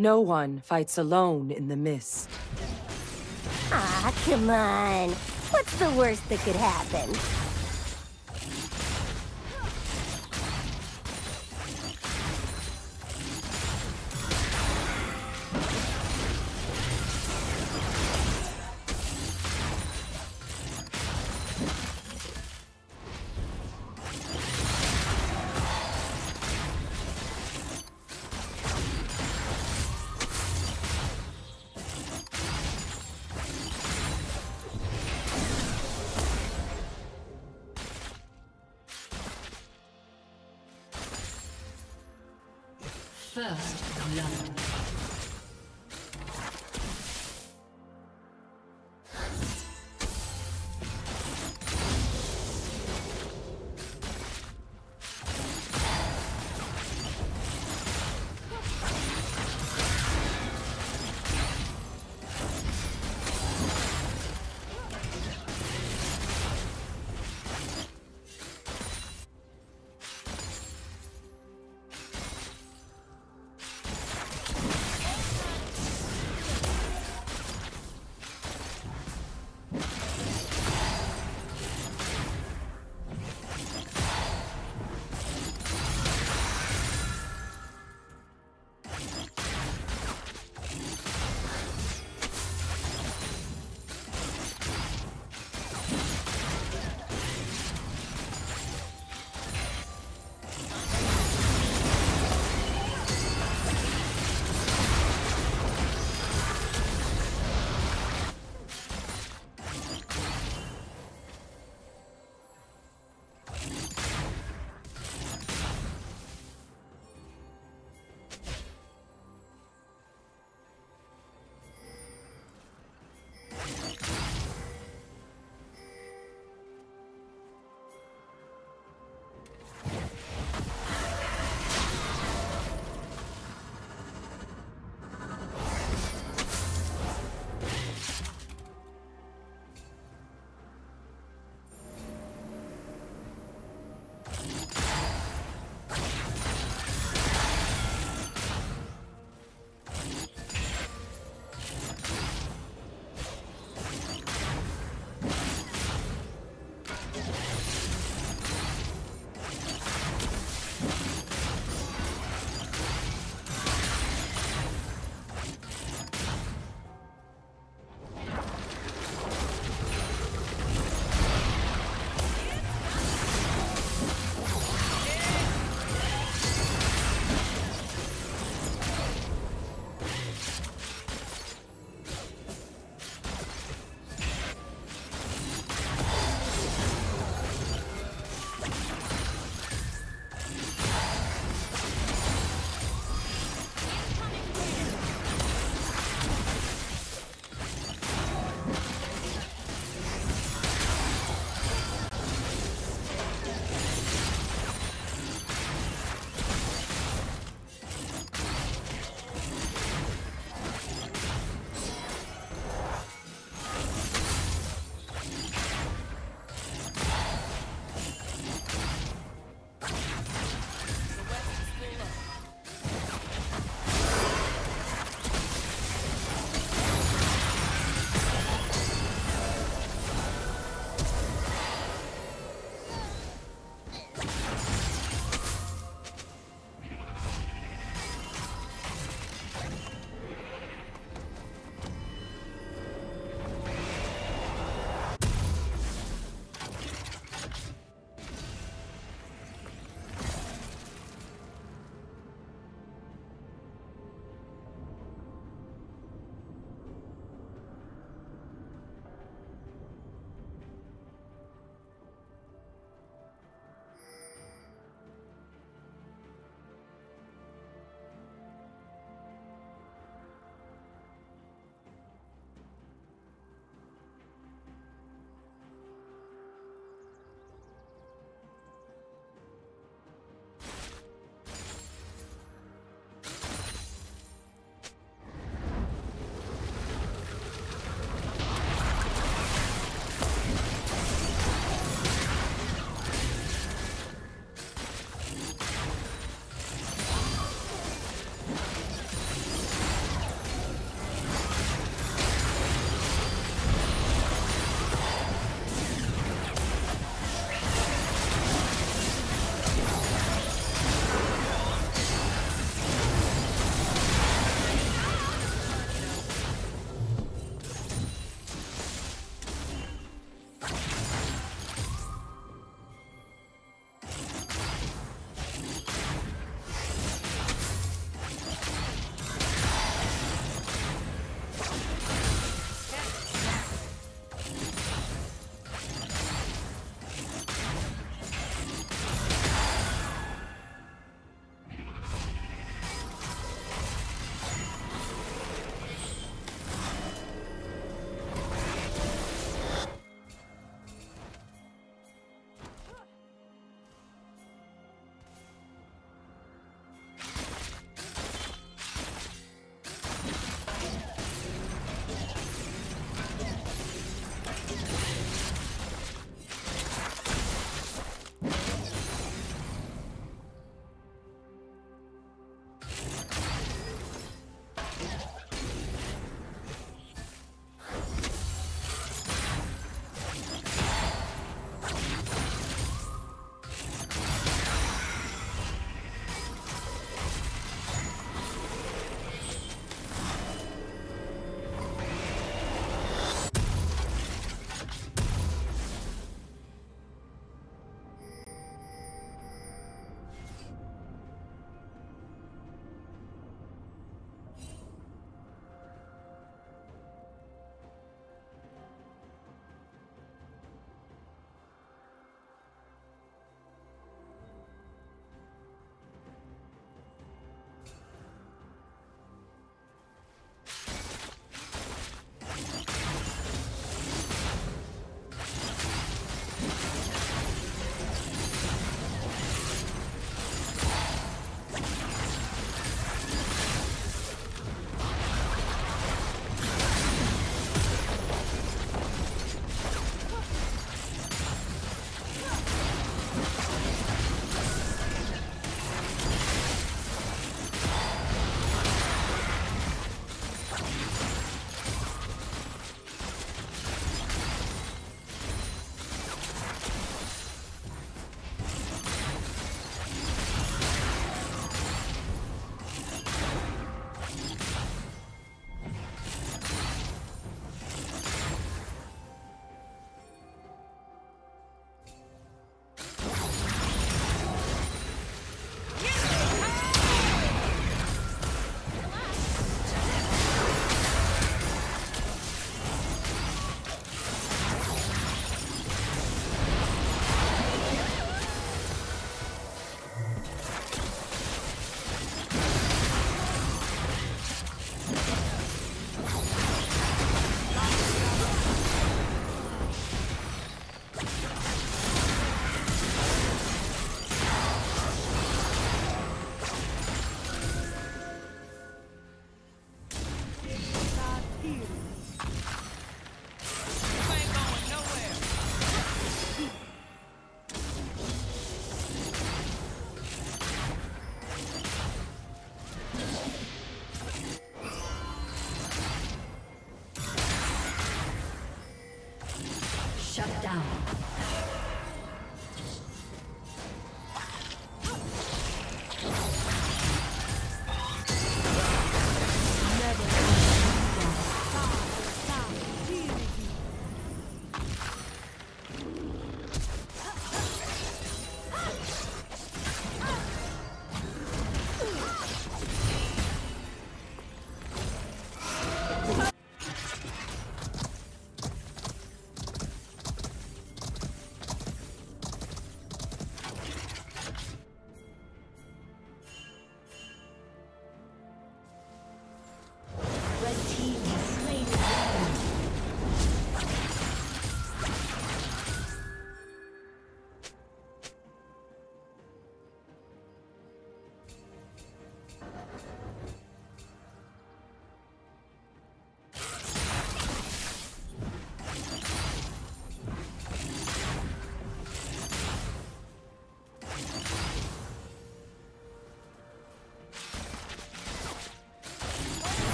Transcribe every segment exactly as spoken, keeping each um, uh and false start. No one fights alone in the mist. Ah, come on. What's the worst that could happen? First blood.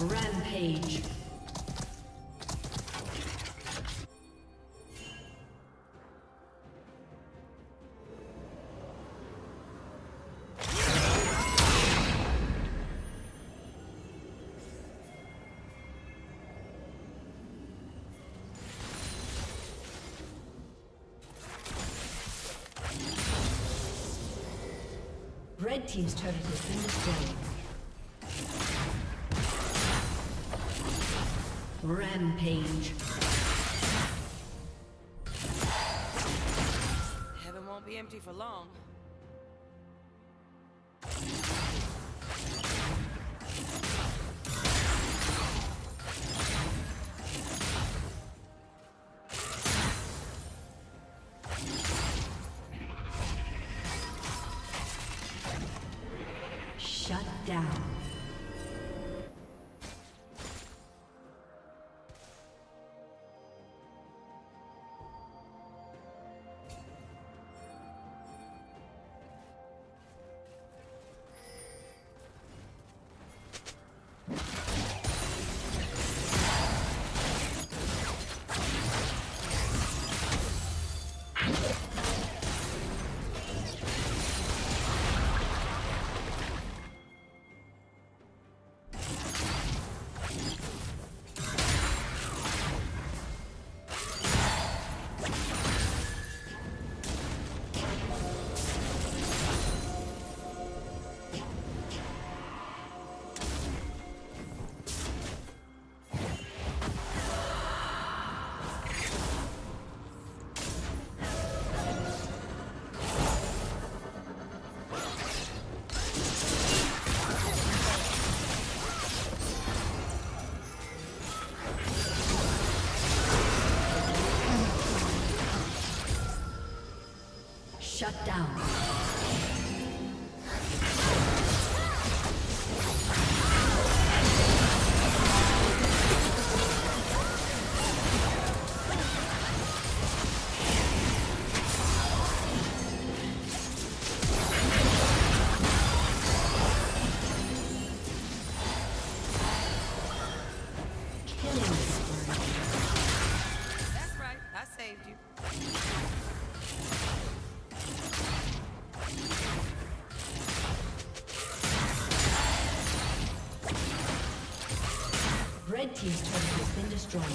Rampage. Red team's turret has been destroyed. Rampage. Heaven won't be empty for long. Shut down. Shut down. Red team's turret has been destroyed.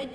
Red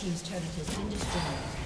Team's turret has been destroyed.